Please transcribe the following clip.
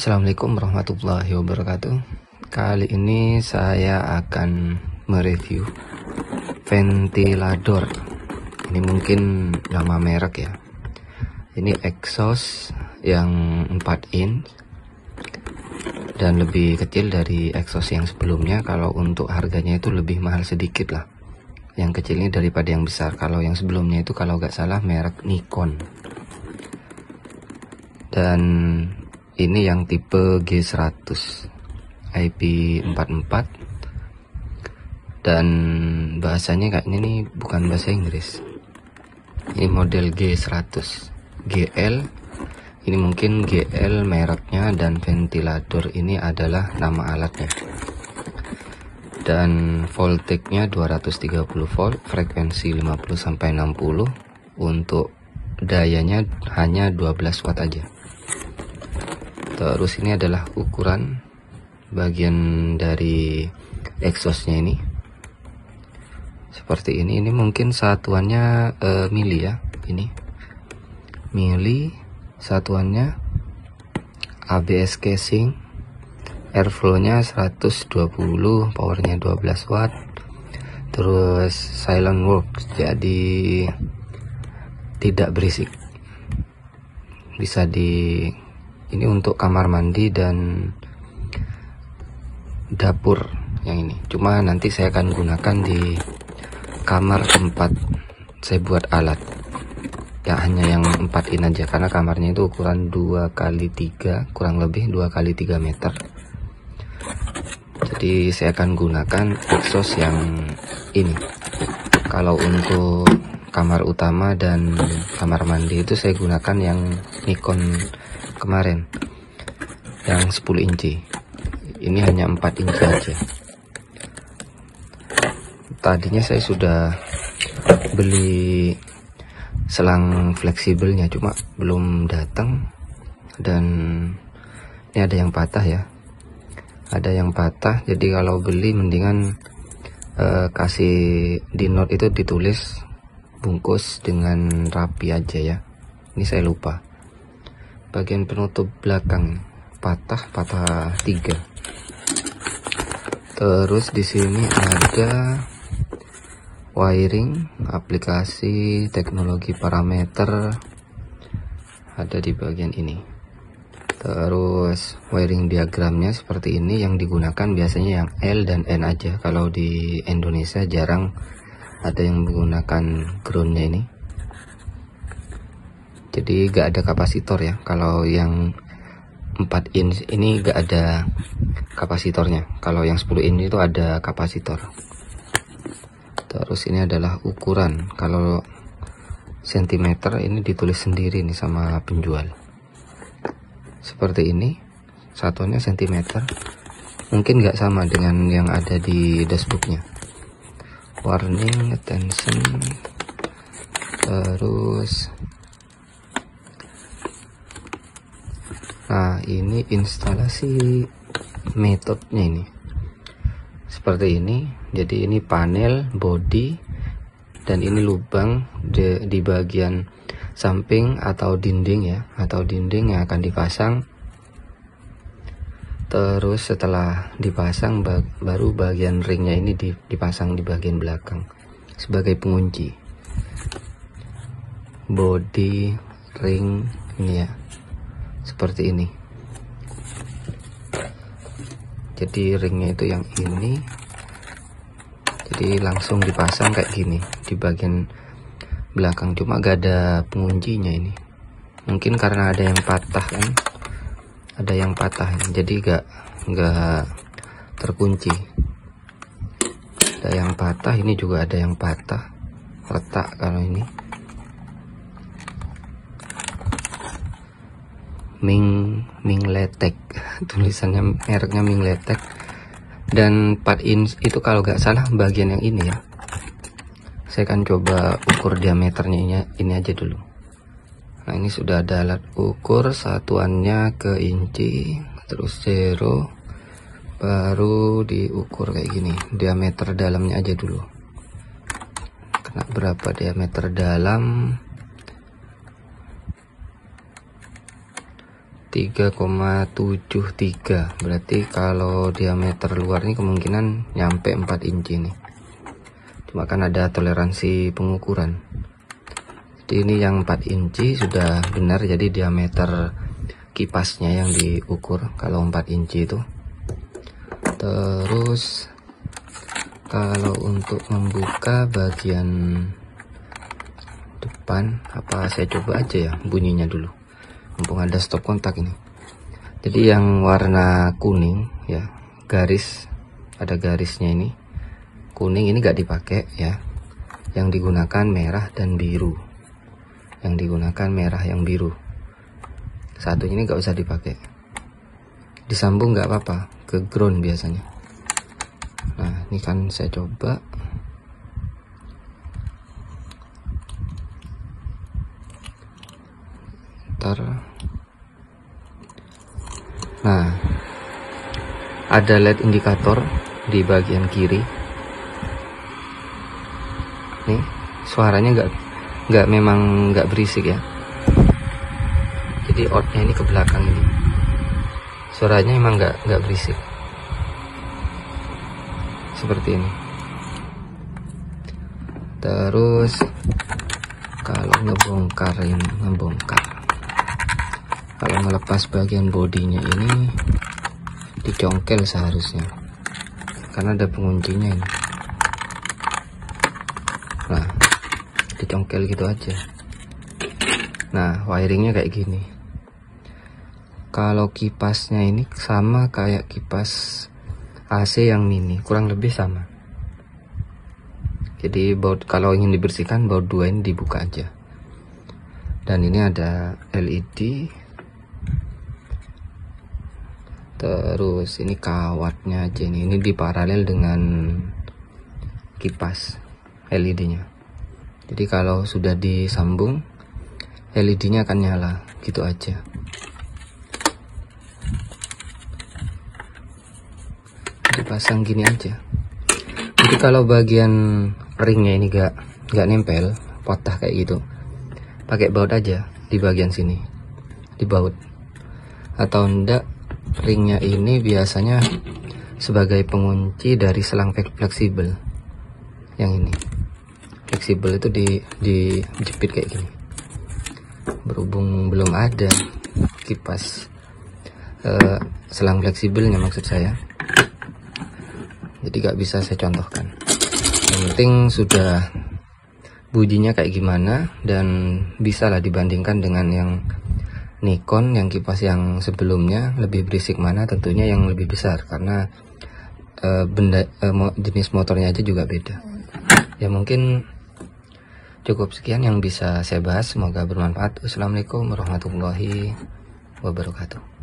Assalamualaikum warahmatullahi wabarakatuh. Kali ini saya akan mereview ventilador. Ini mungkin nama merek ya. Ini exhaust yang 4 inch dan lebih kecil dari exhaust yang sebelumnya. Kalau untuk harganya itu lebih mahal sedikit lah yang kecilnya daripada yang besar. Kalau yang sebelumnya itu kalau nggak salah merek Nikon. Dan ini yang tipe G100 IP44, dan bahasanya kayaknya nih bukan bahasa Inggris. Ini model G100 GL. Ini mungkin GL mereknya, dan ventilator ini adalah nama alatnya. Dan voltage-nya 230 volt, frekuensi 50 sampai 60, untuk dayanya hanya 12 watt aja. Terus ini adalah ukuran bagian dari exhaustnya ini. Seperti ini mungkin satuannya mili ya. Ini mili satuannya. ABS casing, airflow-nya 120, powernya 12 watt. Terus silent work, jadi tidak berisik. Bisa di ini untuk kamar mandi dan dapur yang ini. Cuma nanti saya akan gunakan di kamar tempat saya buat alat. Ya hanya yang 4 in aja, karena kamarnya itu ukuran 2x3, kurang lebih 2x3 meter. Jadi saya akan gunakan exhaust yang ini. Kalau untuk kamar utama dan kamar mandi itu saya gunakan yang Nikon kemarin yang 10 inci. Ini hanya 4 inci aja. Tadinya saya sudah beli selang fleksibelnya, cuma belum datang. Dan ini ada yang patah ya, ada yang patah. Jadi kalau beli mendingan kasih di note itu ditulis bungkus dengan rapi aja ya. Ini saya lupa. Bagian penutup belakang patah 3. Terus di sini ada wiring, aplikasi teknologi parameter ada di bagian ini. Terus wiring diagramnya seperti ini. Yang digunakan biasanya yang L dan N aja. Kalau di Indonesia jarang ada yang menggunakan groundnya ini. Jadi gak ada kapasitor ya. Kalau yang 4 inch ini gak ada kapasitornya. Kalau yang 10 inch itu ada kapasitor. Terus ini adalah ukuran. Kalau sentimeter ini ditulis sendiri nih sama penjual. Seperti ini. Satuannya sentimeter. Mungkin gak sama dengan yang ada di dashboardnya. Warning, attention. Terus nah, ini instalasi metodenya ini. Seperti ini. Jadi ini panel, body, dan ini lubang di bagian samping atau dinding ya, atau dinding yang akan dipasang. Terus setelah dipasang baru bagian ringnya ini dipasang di bagian belakang sebagai pengunci. Body, ring, ini ya. Seperti ini. Jadi ringnya itu yang ini. Jadi langsung dipasang kayak gini di bagian belakang. Cuma gak ada penguncinya ini. Mungkin karena ada yang patah kan. Ada yang patah. Jadi gak terkunci. Ada yang patah. Ini juga ada yang patah. Retak kalau ini. Mingletec tulisannya, mereknya Mingletec. Dan 4 inch itu kalau nggak salah bagian yang ini ya. Saya akan coba ukur diameternya ini aja dulu. Nah ini sudah ada alat ukur, satuannya ke inci, terus 0, baru diukur kayak gini. Diameter dalamnya aja dulu, kena berapa diameter dalam. 3,73, berarti kalau diameter luar ini kemungkinan nyampe 4 inci nih, cuma kan ada toleransi pengukuran. Jadi ini yang 4 inci sudah benar, jadi diameter kipasnya yang diukur kalau 4 inci itu. Terus kalau untuk membuka bagian depan, apa saya coba aja ya bunyinya dulu, mumpung ada stop kontak ini. Jadi yang warna kuning ya, garis, ada garisnya ini kuning, ini gak dipakai ya, yang digunakan merah dan biru, yang digunakan merah yang biru, satunya ini gak usah dipakai, disambung gak apa-apa ke ground biasanya. Nah ini kan saya coba, ntar. Nah, ada LED indikator di bagian kiri. Nih, suaranya memang nggak berisik ya. Jadi outnya ini ke belakang ini. Suaranya emang nggak berisik. Seperti ini. Terus kalau ngebongkar. Kalau melepas bagian bodinya ini dicongkel seharusnya, karena ada penguncinya ini. Nah, dicongkel gitu aja. Nah, wiringnya kayak gini. Kalau kipasnya ini sama kayak kipas AC yang mini, kurang lebih sama. Jadi baut, kalau ingin dibersihkan baut 2 ini dibuka aja. Dan ini ada LED. Terus ini kawatnya aja nih, ini diparalel dengan kipas LED-nya. Jadi kalau sudah disambung, LED-nya akan nyala gitu aja. Dipasang gini aja. Jadi kalau bagian ringnya ini gak nempel, patah kayak gitu, pakai baut aja di bagian sini, dibaut. Atau enggak, ringnya ini biasanya sebagai pengunci dari selang fleksibel yang ini. Fleksibel itu dijepit kayak gini. Berhubung belum ada kipas selang fleksibelnya, maksud saya, jadi gak bisa saya contohkan. Yang penting sudah bunyinya kayak gimana, dan bisalah dibandingkan dengan yang Nikon, yang kipas yang sebelumnya lebih berisik mana, tentunya yang lebih besar, karena jenis motornya aja juga beda. Ya mungkin cukup sekian yang bisa saya bahas, semoga bermanfaat. Wassalamualaikum warahmatullahi wabarakatuh.